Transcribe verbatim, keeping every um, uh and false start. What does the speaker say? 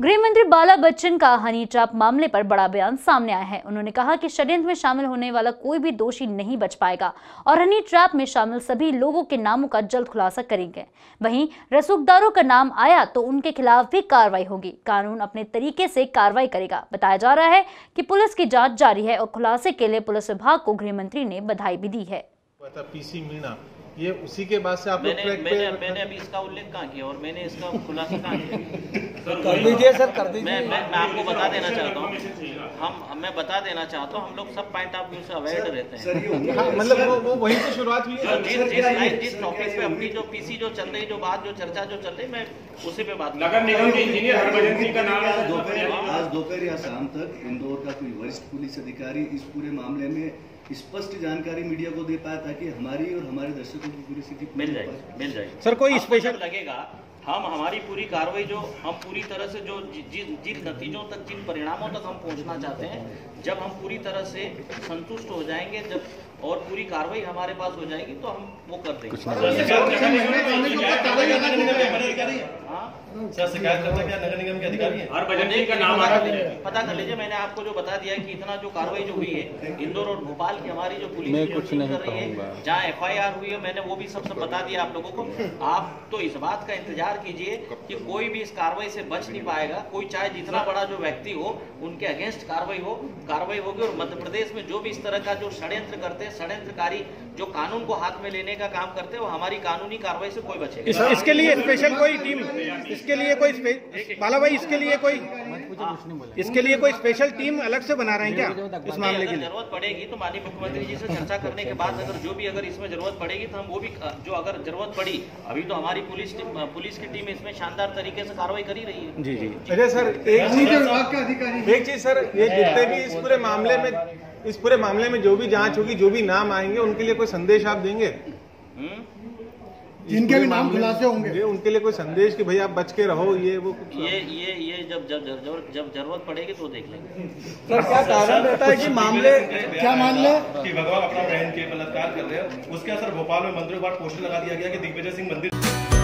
गृह मंत्री बाला बच्चन का हनी ट्रैप मामले पर बड़ा बयान सामने आया है। उन्होंने कहा कि षड्यंत्र में शामिल होने वाला कोई भी दोषी नहीं बच पाएगा और हनी ट्रैप में शामिल सभी लोगों के नामों का जल्द खुलासा करेंगे। वहीं रसूखदारों का नाम आया तो उनके खिलाफ भी कार्रवाई होगी। कानून अपने तरीके से कार्रवाई करेगा। बताया जा रहा है कि पुलिस की जाँच जारी है और खुलासे के लिए पुलिस विभाग को गृह मंत्री ने बधाई भी दी है। पीसी मीणा ये उसी के बाद से आप मैंने, मैंने, मैंने अभी इसका उल्लेख कहाँ किया और मैंने इसका खुलासा कहाँ किया। कर दीजिए सर, कर दीजिए। मैं, मैं, मैं आपको बता देना चाहता हूँ, हम मैं बता देना चाहता हूँ हम लोग सब पॉइंट ऑफ व्यू से अवेयर रहते हैं। मतलब वो वो वहीं से शुरुआत हुई है। जिस जिस टॉपिक पे अपनी जो पीसी जो चल रही, जो बात जो चर्चा जो चल रही, मैं उसी पे बात। नगर निगम के इंजीनियर हरभजन सिंह का नाम आज दोपहर या शाम तक इंदौर का कोई वरिष्ठ पुलिस अधिकारी इस पूरे मामले में स्पष्ट जानकारी मीडिया को दे पाया ताकि हमारी और हमारे दर्शकों की पूरी स्थिति मिल जाएगी मिल जाएगी सर कोई स्पेशल लगेगा। हम हमारी पूरी कार्रवाई जो हम पूरी तरह से जो जिन जिन नतीजों तक, जिन परिणामों तक हम पहुंचना चाहते हैं, जब हम पूरी तरह से संतुष्ट हो जाएंगे, जब और पूरी कार्रवाई हमारे पास हो जाएगी तो हम वो कर देंगे। सर शिकायत करता क्या नगर निगम के अधिकारी और बजट का नाम पता कर लीजिए। मैंने आपको जो बता दिया कि इतना जो कार्रवाई जो हुई है इंदौर और भोपाल की, हमारी जो पुलिस में कुछ नहीं कर रही है, जहाँ एफ आई आर हुई है, मैंने वो भी सब सब बता दिया आप लोगों को। आप तो इस बात का इंतजार कीजिए कि कोई भी इस कार्रवाई से बच नहीं पाएगा। कोई चाहे जितना बड़ा जो व्यक्ति हो, उनके अगेंस्ट कार्रवाई हो, कार्रवाई होगी। और मध्य प्रदेश में जो भी इस तरह का जो षड्यंत्र करते हैं, षड्यंत्रकारी जो कानून को हाथ में लेने का काम करते हैं, वो हमारी कानूनी कार्रवाई से कोई बचेगा। इस, इसके लिए स्पेशल कोई टीम, इसके लिए कोई बाला भाई इसके लिए कोई इसके लिए कोई स्पेशल टीम अलग से बना रहे हैं क्या इस मामले के लिए? जरूरत पड़ेगी तो माननीय मुख्यमंत्री जी से चर्चा करने के बाद अगर जो भी अगर इसमें जरूरत पड़ेगी तो हम वो भी जो अगर जरूरत पड़ी। अभी तो हमारी पुलिस टीम पुलिस की टीम इसमें शानदार तरीके से कार्रवाई कर ही रही है। जी जी अरे सर एक चीज एक चीज सर ये जितने भी इस पूरे मामले में इस पूरे मामले में जो भी जांच होगी, जो भी नाम आएंगे, उनके लिए कोई संदेश आप देंगे? जिनके भी नाम खुलासे होंगे उनके लिए कोई संदेश कि भाई आप बच के रहो। ये वो ये ये ये जब जब जब जब जरूरत पड़ेगी तो देख लेंगे। सर क्या कारण रहता है कि मामले क्या मान ले कि भगवान अपना बहन के बलात्कार कर रहे हैं, उसके असर भोपाल में मंदिरों पर पोस्टर लगा दिया गया कि दिग्विजय सिंह मंदिर